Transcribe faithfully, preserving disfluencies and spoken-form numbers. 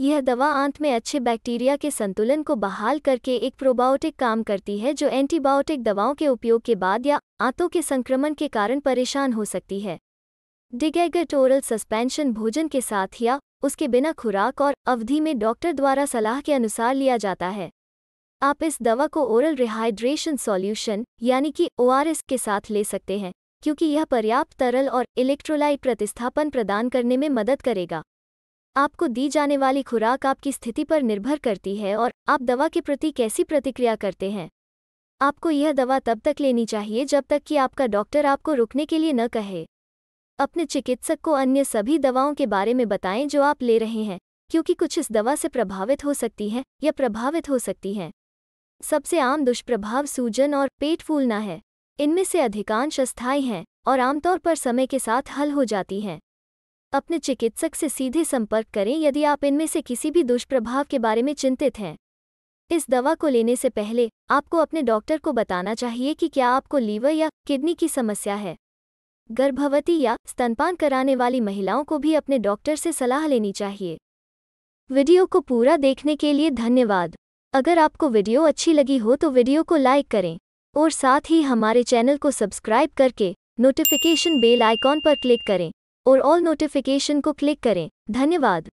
यह दवा आंत में अच्छे बैक्टीरिया के संतुलन को बहाल करके एक प्रोबायोटिक काम करती है, जो एंटीबायोटिक दवाओं के उपयोग के बाद या आंतों के संक्रमण के कारण परेशान हो सकती है। डायजेगट ओरल सस्पेंशन भोजन के साथ या उसके बिना खुराक और अवधि में डॉक्टर द्वारा सलाह के अनुसार लिया जाता है। आप इस दवा को ओरल रिहाइड्रेशन सॉल्यूशन यानी कि ओ आर एस के साथ ले सकते हैं, क्योंकि यह पर्याप्त तरल और इलेक्ट्रोलाइट प्रतिस्थापन प्रदान करने में मदद करेगा। आपको दी जाने वाली खुराक आपकी स्थिति पर निर्भर करती है और आप दवा के प्रति कैसी प्रतिक्रिया करते हैं। आपको यह दवा तब तक लेनी चाहिए जब तक कि आपका डॉक्टर आपको रुकने के लिए न कहे। अपने चिकित्सक को अन्य सभी दवाओं के बारे में बताएं जो आप ले रहे हैं, क्योंकि कुछ इस दवा से प्रभावित हो सकती हैं या प्रभावित हो सकती हैं। सबसे आम दुष्प्रभाव सूजन और पेट फूलना है। इनमें से अधिकांश अस्थायी हैं और आमतौर पर समय के साथ हल हो जाती हैं। अपने चिकित्सक से सीधे संपर्क करें यदि आप इनमें से किसी भी दुष्प्रभाव के बारे में चिंतित हैं। इस दवा को लेने से पहले आपको अपने डॉक्टर को बताना चाहिए कि क्या आपको लीवर या किडनी की समस्या है। गर्भवती या स्तनपान कराने वाली महिलाओं को भी अपने डॉक्टर से सलाह लेनी चाहिए। वीडियो को पूरा देखने के लिए धन्यवाद। अगर आपको वीडियो अच्छी लगी हो तो वीडियो को लाइक करें और साथ ही हमारे चैनल को सब्सक्राइब करके नोटिफिकेशन बेल आइकॉन पर क्लिक करें और ऑल नोटिफिकेशन को क्लिक करें। धन्यवाद।